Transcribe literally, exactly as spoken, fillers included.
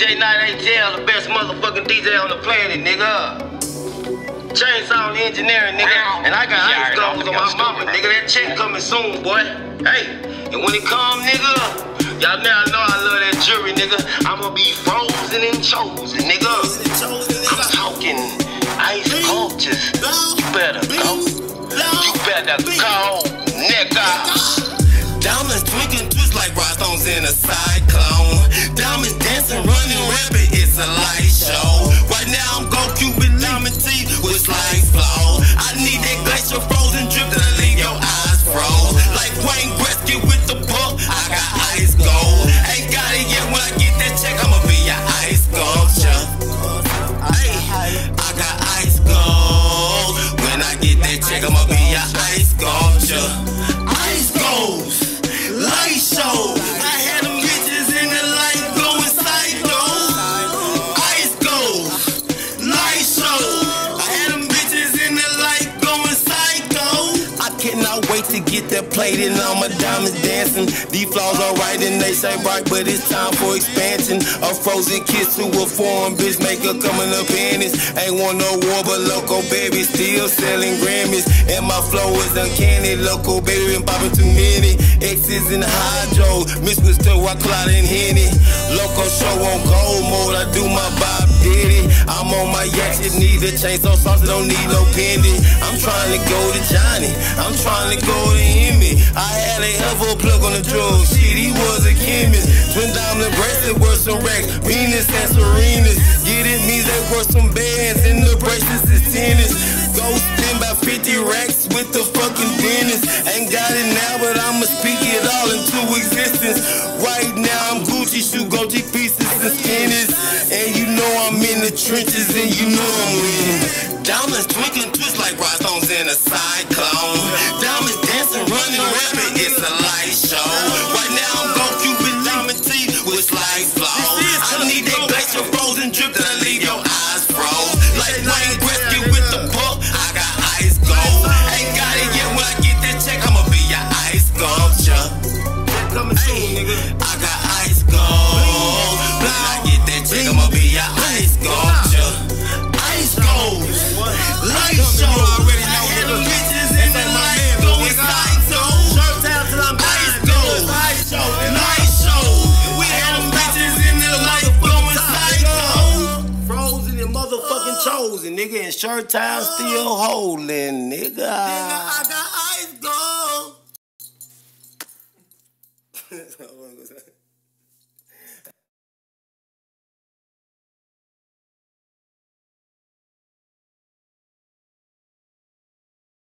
D J nine eight L, the best motherfucking D J on the planet, nigga. Chainsaw engineering, nigga. And I got ice goggles on my mama, nigga. That check coming soon, boy. Hey, and when it come, nigga, y'all now know I love that jury, nigga. I'ma be frozen and chosen, nigga. I'm talking ice cultures. You better go. You better go, nigga. Diamonds twink and twist like rock stones in a cyclone. Diamonds dancing, running, rapping, it's a light show. Right now I'm gold Cupid diamond teeth with slice flow. I need that glacier frozen drip that'll leave your eyes froze. Like Wayne Gretzky with the puck, I got ice gold. Ain't got it yet, when I get that check, I'ma be your ice sculpture. Ay, I got ice gold. When I get that check, I'ma be your ice sculpture. Ice gold. Light show. I had them bitches in the light going psycho. Ice gold. Light show. I had them bitches in the light going psycho. I cannot wait to get that plate and all my diamonds dancing. These flaws are right and they say right, but it's time for expansion. A frozen kiss to a foreign bitch, make her come in her panties. Ain't want no war, but Loco Baby still selling Grammys. And my flow is uncanny. Loco Baby been popping too many. X's and hydro, mixed with still I cloud and Henny. Loco show on gold mode, I do my Bob Diddy. I'm on my yacht, it needs a chainsaw sauce, it don't need no pendant. I'm trying to go to Johnny, I'm trying to go to Emmy. I had a hell of a plug on the drugs, shit, he was a chemist. Twin diamond bracelets were some racks, Venus and Serenas. Yeah, it means they were some bands, and the bracelets is tennis. Go spend about fifty racks with the fucking dentist. Ain't got it now, but I'ma spend it all into existence. Right now I'm Gucci, shoot Gucci pieces and skinnies. And you know I'm in the trenches, and you know I'm winning. Diamonds twink and twist like rock stones in a cyclone. Diamonds dancing, running, rapping, it's a light show. Right now I'm gold Cupid diamond teeth with slice flow. I need that glacier frozen drip that'll leave your eyes froze. Like Wayne Gretzky with the puck, I got ice gold. Ain't got it yet, when I get that check, I'ma be your ice gold. Ay, I got ice gold. When I get that check, I'ma be your ice sculpture. Ice gold. Light show. Already know I had them bitches in the light going psycho. Shirt down till I'm ice gold. Ice show. Light show. We had them bitches in the light going psycho. Frozen and motherfucking chosen, nigga, and shirt time still holding, nigga. Nigga, I got ice gold. I